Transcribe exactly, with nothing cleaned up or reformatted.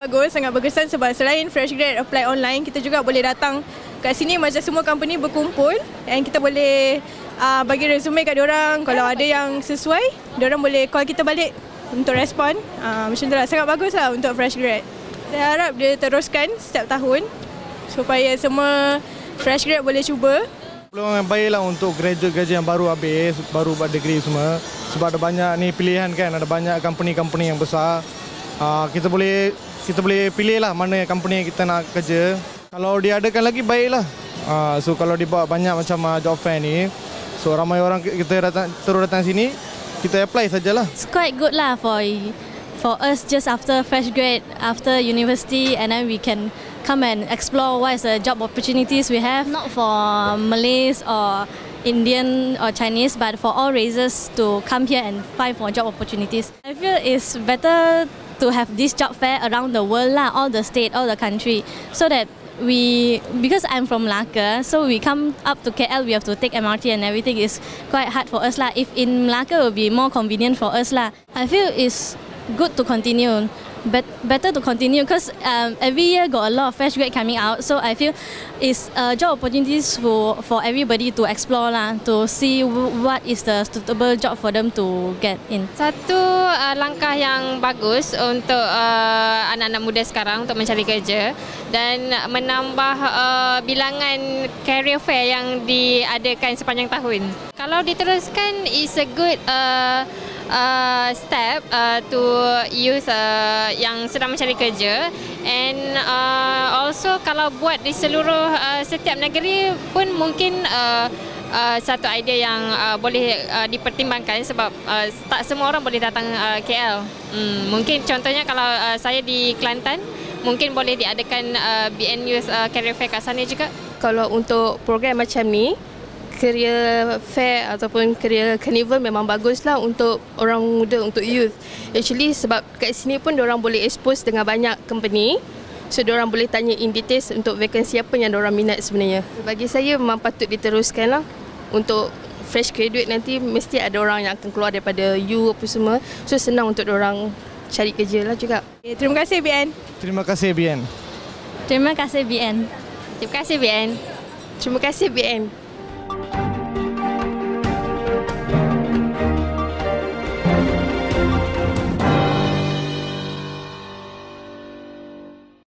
Bagus, sangat berkesan sebab selain fresh grad apply online, kita juga boleh datang kat sini macam semua company berkumpul dan kita boleh uh, bagi resume kat diorang. Kalau ada yang sesuai, diorang boleh call kita balik untuk respon. Uh, macam tu lah, sangat bagus lah untuk fresh grad. Saya harap dia teruskan setiap tahun supaya semua fresh grad boleh cuba. Peluang yang baiklah untuk graduate-graduate yang baru habis, baru buat degree semua. Sebab ada banyak ni pilihan kan, ada banyak company-company yang besar. Uh, kita boleh kita boleh pilih lah mana company yang kita nak kerja. Kalau diadakan lagi, baiklah. Uh, so kalau dibuat banyak macam uh, job fair ni, so ramai orang kita datang, terus datang sini, kita apply sajalah. It's quite good lah for, for us just after fresh grad, after university, and then we can come and explore what is the job opportunities we have. Not for Malays or Indian or Chinese, but for all races to come here and find for job opportunities. I feel it's better to have this job fair around the world lah, all the state, all the country, so that we, because I'm from Malacca, so we come up to K L, we have to take M R T and everything. It's quite hard for us lah. If in Malacca, it will be more convenient for us lah. I feel it's good to continue, but better to continue because um, every year got a lot of fresh grad coming out, so I feel it's uh, job opportunities for, for everybody to explore lah, to see what is the suitable job for them to get in. Satu uh, langkah yang bagus untuk uh, anak-anak muda sekarang untuk mencari kerja dan menambah uh, bilangan career fair yang diadakan sepanjang tahun. Kalau diteruskan, it's a good uh, Uh, step uh, to youth uh, yang sedang mencari kerja, and uh, also kalau buat di seluruh uh, setiap negeri pun mungkin uh, uh, satu idea yang uh, boleh uh, dipertimbangkan sebab uh, tak semua orang boleh datang uh, K L. Hmm, mungkin contohnya kalau uh, saya di Kelantan, mungkin boleh diadakan uh, B N U uh, career fair kat sana juga. Kalau untuk program macam ni, career fair ataupun career carnival memang baguslah untuk orang muda, untuk youth. Actually sebab kat sini pun diorang boleh expose dengan banyak company. So diorang boleh tanya in details untuk vacancy apa yang diorang minat sebenarnya. Bagi saya memang patut diteruskanlah untuk fresh graduate nanti mesti ada orang yang akan keluar daripada U apa semua. So senang untuk diorang cari kerja lah juga. Okay, terima kasih B N. Terima kasih B N. Terima kasih B N. Terima kasih B N. Terima kasih B N.